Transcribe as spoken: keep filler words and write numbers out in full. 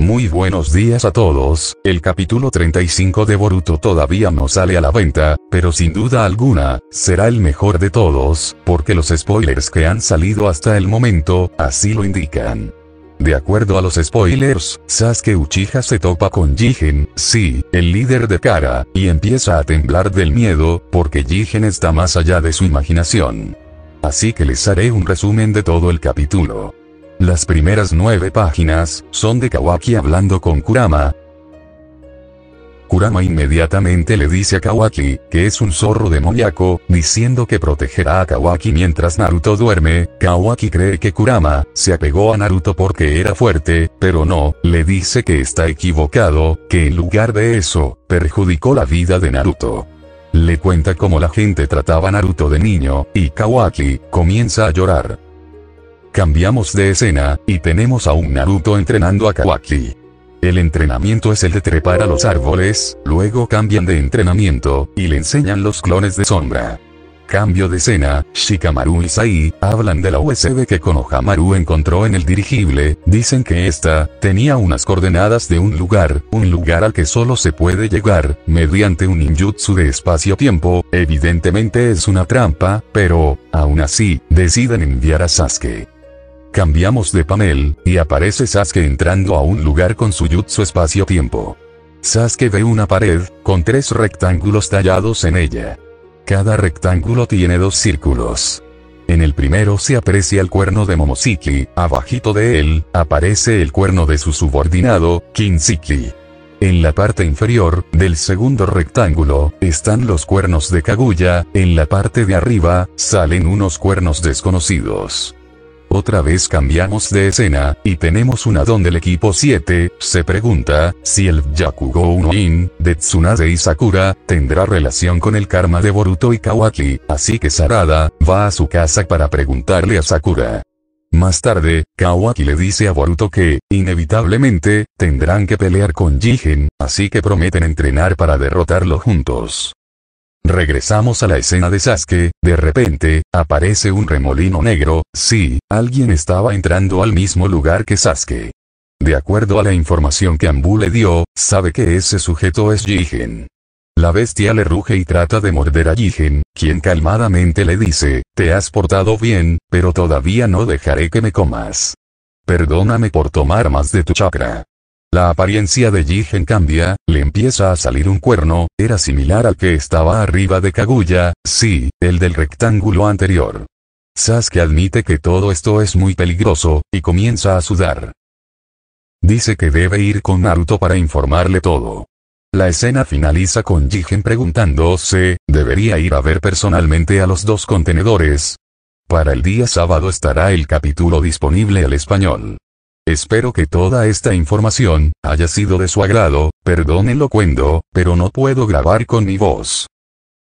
Muy buenos días a todos, el capítulo treinta y cinco de Boruto todavía no sale a la venta, pero sin duda alguna, será el mejor de todos, porque los spoilers que han salido hasta el momento, así lo indican. De acuerdo a los spoilers, Sasuke Uchiha se topa con Jigen, sí, el líder de Kara, y empieza a temblar del miedo, porque Jigen está más allá de su imaginación. Así que les haré un resumen de todo el capítulo. Las primeras nueve páginas, son de Kawaki hablando con Kurama. Kurama inmediatamente le dice a Kawaki, que es un zorro demoníaco, diciendo que protegerá a Kawaki mientras Naruto duerme. Kawaki cree que Kurama, se apegó a Naruto porque era fuerte, pero no, le dice que está equivocado, que en lugar de eso, perjudicó la vida de Naruto. Le cuenta cómo la gente trataba a Naruto de niño, y Kawaki, comienza a llorar. Cambiamos de escena, y tenemos a un Naruto entrenando a Kawaki. El entrenamiento es el de trepar a los árboles, luego cambian de entrenamiento, y le enseñan los clones de sombra. Cambio de escena, Shikamaru y Sai, hablan de la U S B que Konohamaru encontró en el dirigible, dicen que esta, tenía unas coordenadas de un lugar, un lugar al que solo se puede llegar, mediante un ninjutsu de espacio-tiempo, evidentemente es una trampa, pero, aún así, deciden enviar a Sasuke. Cambiamos de panel, y aparece Sasuke entrando a un lugar con su jutsu espacio-tiempo. Sasuke ve una pared, con tres rectángulos tallados en ella. Cada rectángulo tiene dos círculos. En el primero se aprecia el cuerno de Momosiki, abajito de él, aparece el cuerno de su subordinado, Kinshiki. En la parte inferior, del segundo rectángulo, están los cuernos de Kaguya, en la parte de arriba, salen unos cuernos desconocidos. Otra vez cambiamos de escena, y tenemos una donde el equipo siete, se pregunta, si el Yakugo No In, de Tsunade y Sakura, tendrá relación con el karma de Boruto y Kawaki, así que Sarada, va a su casa para preguntarle a Sakura. Más tarde, Kawaki le dice a Boruto que, inevitablemente, tendrán que pelear con Jigen, así que prometen entrenar para derrotarlo juntos. Regresamos a la escena de Sasuke, de repente, aparece un remolino negro, sí, alguien estaba entrando al mismo lugar que Sasuke. De acuerdo a la información que Anbu le dio, sabe que ese sujeto es Jigen. La bestia le ruge y trata de morder a Jigen, quien calmadamente le dice, te has portado bien, pero todavía no dejaré que me comas. Perdóname por tomar más de tu chakra. La apariencia de Jigen cambia, le empieza a salir un cuerno, era similar al que estaba arriba de Kaguya, sí, el del rectángulo anterior. Sasuke admite que todo esto es muy peligroso, y comienza a sudar. Dice que debe ir con Naruto para informarle todo. La escena finaliza con Jigen preguntándose, ¿debería ir a ver personalmente a los dos contenedores? Para el día sábado estará el capítulo disponible al español. Espero que toda esta información haya sido de su agrado, perdonen lo cuento, pero no puedo grabar con mi voz.